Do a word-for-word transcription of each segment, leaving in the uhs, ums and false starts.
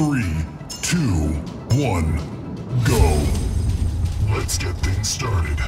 Three, two, one, go. Let's get things started.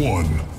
one.